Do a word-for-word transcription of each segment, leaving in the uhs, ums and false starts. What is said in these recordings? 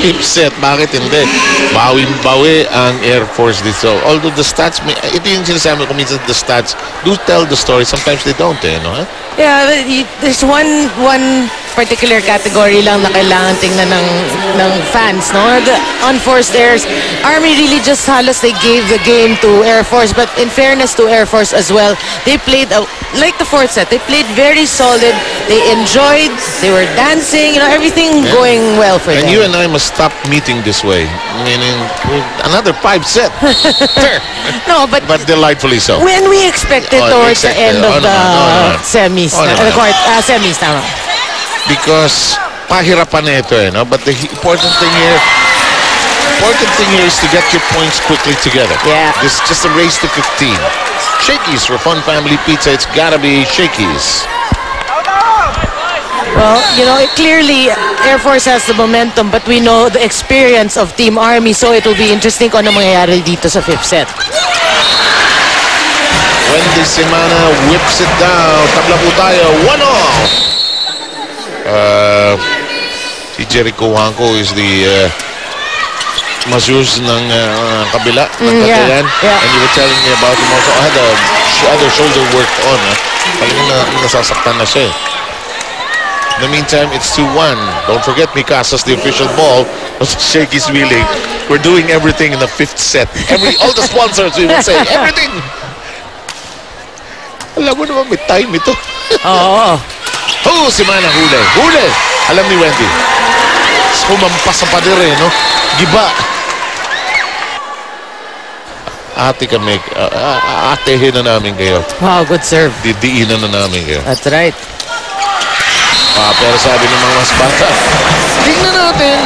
chipset. Bakit hindi? Bawing-bawi ang Air Force dito. Although the stats, ito yung sinasabi ko minsan, the stats do tell the story. Sometimes they don't, eh, no? Yeah, but there's one one particular category lang na kailangan tingnan ng, ng fans, no? The unforced errors. Army really just halos they gave the game to Air Force, but in fairness to Air Force as well, they played, a, like the fourth set, they played very solid, they enjoyed, they were dancing, you know, everything yeah. going well for and them. And you and I must stop meeting this way. Meaning, another five set. No, but... But delightfully so. When we expected oh, towards expected, the end oh, of no, the no, no, no. semis, oh, no, no. the court, uh, semis, tama. Because pahirapan na ito, eh, no? But the important thing here, important thing here is to get your points quickly together. Yeah. It's just a race to fifteen. Shakeys for Fun Family Pizza. It's gotta be Shakeys. Well, you know, it clearly Air Force has the momentum, but we know the experience of Team Army, so it will be interesting kung ano mangyayari dito sa fifth set. Wendy Semana whips it down. Tabla po tayo. One off. Uh, si Jericho Wanko is the uh, masseuse ng uh, kabila, mm, ng Katalan. Yeah, yeah. And you were telling me about him also. I had a sh other shoulder worked on. Eh. Talagang na, nasasaktan na siya. In the meantime, it's two one. Don't forget, Mikasa's the official ball. Shakeys wheeling. We're doing everything in the fifth set. Every, all the sponsors, we would say. Everything! Alam mo naman, may time ito. Oo. Oh, si Mana huli. Huli! Alam ni Wendy. Humampas ang padere, no? Giba. Ate kami. Uh, atehin na namin kayo. Wow, good serve. Didiinan na namin kayo. That's right. Ah, pero sabi ng mga mas bata. Tignan natin.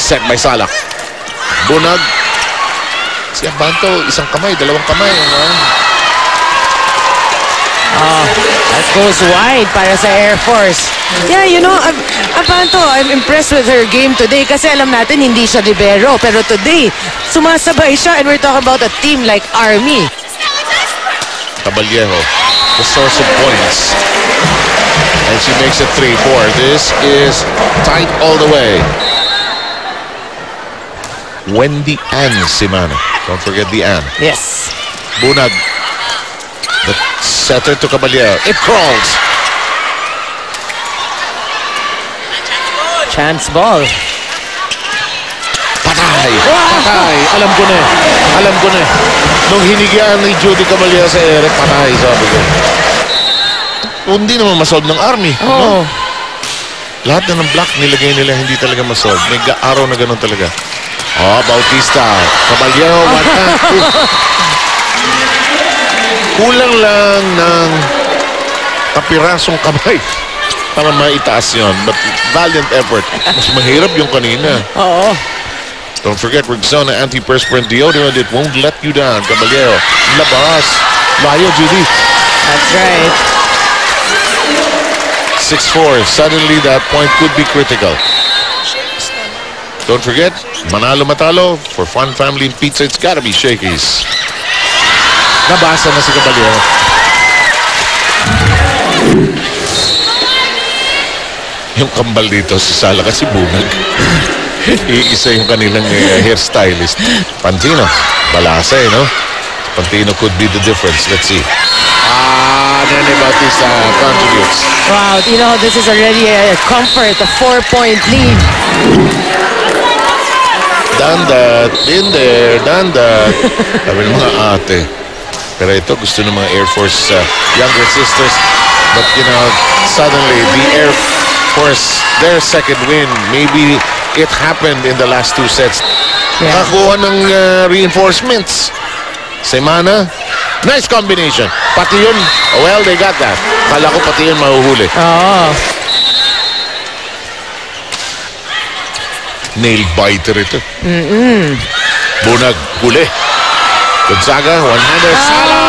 Set by Salak. Bunag. Si Abanto, isang kamay, dalawang kamay. Ah, that goes wide para sa Air Force. Yeah, you know, Ab Abanto, I'm impressed with her game today kasi alam natin hindi siya libero. Pero today, sumasabay siya and we're talking about a team like Army. Caballejo, the source of points. And she makes it three four. This is tight all the way. Wendy Ann Simana. Don't forget the Ann. Yes. Bunag. The setter to Caballero. It crawls. Chance ball. Patay. Patay. Alam ko na. Alam ko na. Nung hinigaan ni Judy Caballero sa Eric, patay. Sabi ko. Hindi naman masolve ng Army. Oo. Oh. Lahat na ng black nilagay nila hindi talaga masolve. May araw na ganun talaga. Oh, Bautista. Caballero, one hand. Kulang lang ng kapirasong kamay para maitaas yun. But valiant effort. Mas mahirap yung kanina. Oo. Don't forget, Rexona antiperspirant deodorant. It won't let you down. Caballero, labas. Layo, Judy. That's right. six four. Suddenly, that point could be critical. Don't forget, Manalo Matalo for Fun Family and Pizza. It's gotta be Shakeys. Nabasa na si Caballero. Yung kambal dito si Sala kasi bunag. Iisa yung kanilang uh, hairstylist. Pantino. Balasa eh, no? Pantino could be the difference. Let's see. Ah, Nene Bautista contributes. Wow, you know, this is already a comfort, a four-point lead. Done that, been there, done that. Sabi ng mga ate. Pero ito gusto ng mga Air Force uh, younger sisters. But you know, suddenly the Air Force, their second win. Maybe it happened in the last two sets. Yeah. Nakakuha ng uh, reinforcements. Semana, nice combination. Pati yun, well, they got that. Kala ko pati yun mahuhuli. Oo. Nail biter ito. Mm-mm. Bunag, huli. Gonzaga, one-hander. Oh! Sala!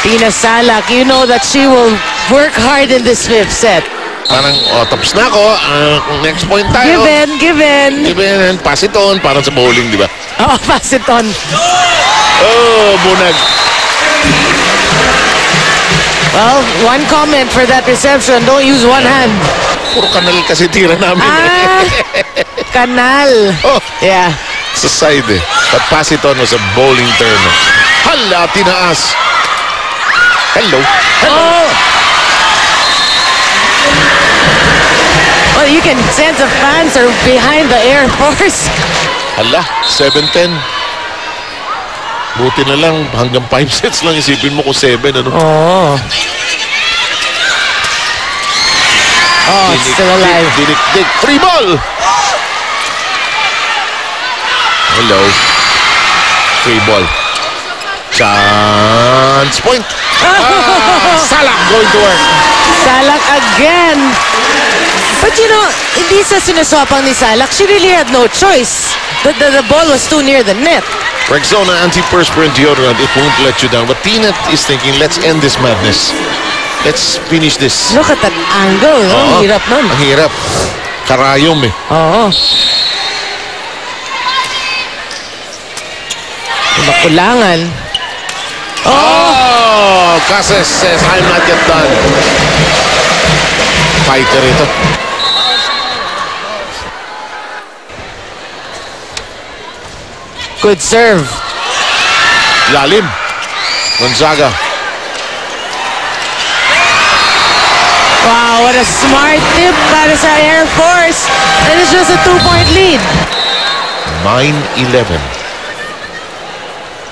Pina Salak, you know that she will work hard in this fifth set. Parang, oh, tapos na ako. Uh, next point tayo. Given, given. Given, pass it on. Parang sa bowling, di ba? Oo, oh, pass it on. Oh, bunag. Well, one comment for that reception. Don't use one hand. Puro kanal kasi tira namin. Ah, kanal. Oh. Yeah. Sa side eh. But pass it on was a bowling turn. Hala, tinaas. Hello. Hello. Oh. Well, you can sense the fans are behind the Air Force. Hala, seven ten. Buti na lang, hanggang five sets lang. Isipin mo kung seven, ano? Oo. Oh, it's still alive. Dinikdik, free ball! Hello. Free ball. Chance point! Ah, Salak going to work. Salak again. But you know, hindi sa sinasopang ni Salak, she really had no choice. The, the, the ball was too near the net. Rexona anti-perspirant deodorant, it won't let you down. But Tina is thinking, let's end this madness. Let's finish this. Look at that angle. Ang hirap nun. Ang hirap. Karayom eh. Oo. Makulangan. Oh! Casas says, I'm not yet done. Fighter ito. Good serve. Lalim. Gonzaga. Wow, what a smart tip by the Air Force. And it's just a two-point lead. nine eleven.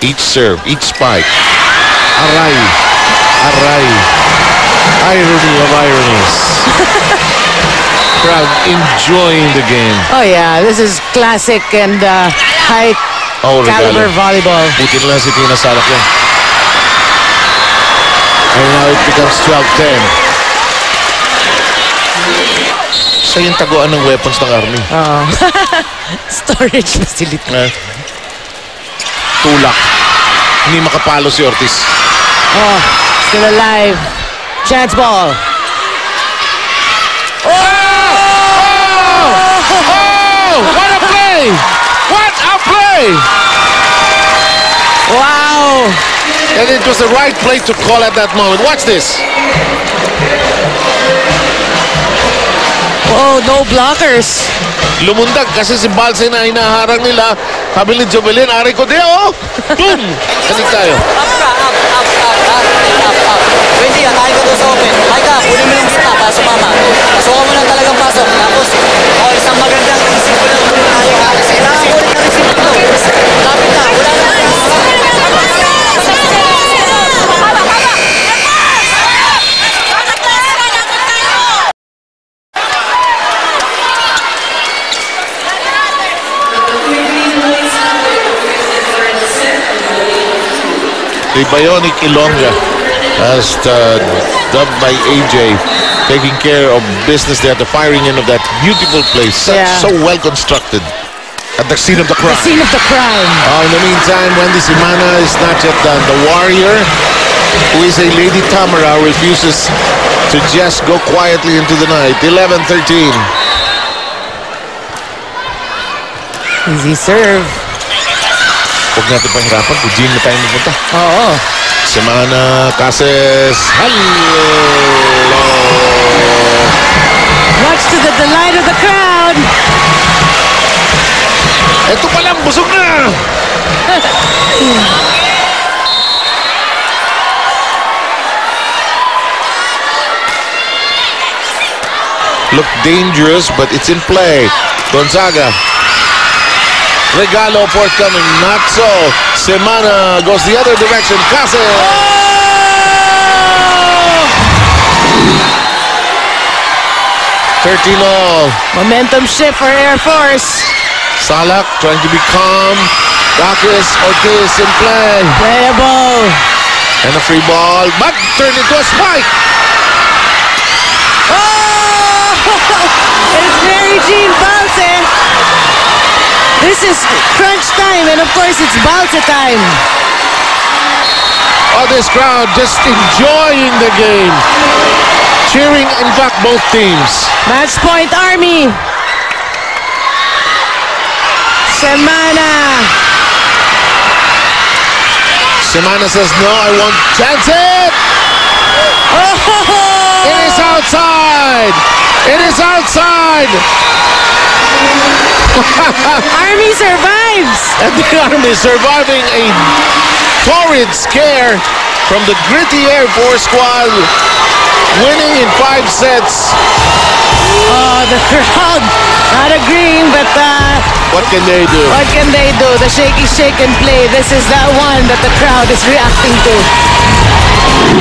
Each serve, each spike. Aray. Aray. Irony of ironies. Crowd enjoying the game. Oh, yeah. This is classic and uh, high... Oh, caliber volleyball. Buti na lang si Tina Salak yan. And now it becomes twelve ten. Siya yung taguan ng weapons ng Army. Uh -oh. Storage facility. Eh. Tulak. Hindi makapalo si Ortiz. Oh, still alive. Chance ball. Oh! Oh! Oh! Oh! What a play! What a play! Wow! And it was the right play to call at that moment. Watch this. Oh, no blockers. Lumundag kasi si Balse na inaharang nila. Habil ni Jovelin, ari ko deo. Boom! Kanig tayo. Up ka, up, up, up, up, up, up. twenty yan, ari ko doon sa open. Ay ka, punin mo lang sa tapa, sumama. Pasukan mo lang talagang pasok. Tapos, o isang magandang isip ko lang. The bionic Ilonga, as uh, dubbed by A J, taking care of business there at the firing end of that beautiful place. Such, yeah. So well constructed. At the scene of the crime. The scene of the crime. Oh, in the meantime, Wendy Simana is not yet done. The warrior, who is a Lady Tamara, refuses to just go quietly into the night. eleven thirteen. Easy serve. Huwag natin panghirapan, Eugene na tayo magpunta. Oo. Semana Cases. Hello! Much to the delight of the crowd. Ito palang, busog na! Look dangerous, but it's in play. Gonzaga. Regalo forthcoming, not so. Semana goes the other direction. Cases. Oh! thirteen all. Momentum shift for Air Force. Salak trying to be calm. Cases, Ortiz in play. Playable. And a free ball, but turned into a spike. Oh! It's Mary Jean Balse. This is crunch time, and of course it's Balsa time. Oh, this crowd just enjoying the game. Cheering, in fact, both teams. Match point, Army. Semana. Semana says, no, I won't chance it. Oh! It is outside. It is outside. Army survives. And the Army surviving a torrid scare from the gritty Air Force squad, winning in five sets. Oh, the crowd not agreeing, but uh, what can they do? What can they do? The shaky shake and play. This is that one that the crowd is reacting to.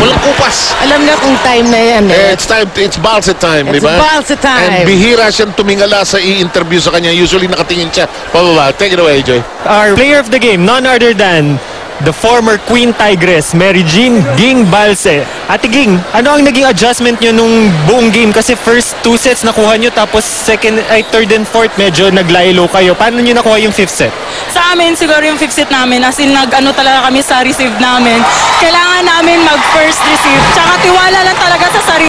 Walang kupas. Alam na kung time na yan. Eh. Eh, it's time. It's balsa time, di ba? It's balsa time. And bihira siyang tumingala sa i-interview sa kanya. Usually nakatingin siya pababa. Take it away, Joy. Our player of the game, none other than the former Queen Tigress, Mary Jean Ging Balse. Ate Ging, ano ang naging adjustment nyo nung buong game? Kasi first two sets nakuha nyo, tapos second, ay, third and fourth, medyo naglaylo kayo. Paano nyo nakuha yung fifth set? Sa amin, siguro yung fifth set namin. As in, nag-ano talaga kami sa receive namin. Kailangan namin mag-first receive. Tsaka tiwala lang talaga sa sarili.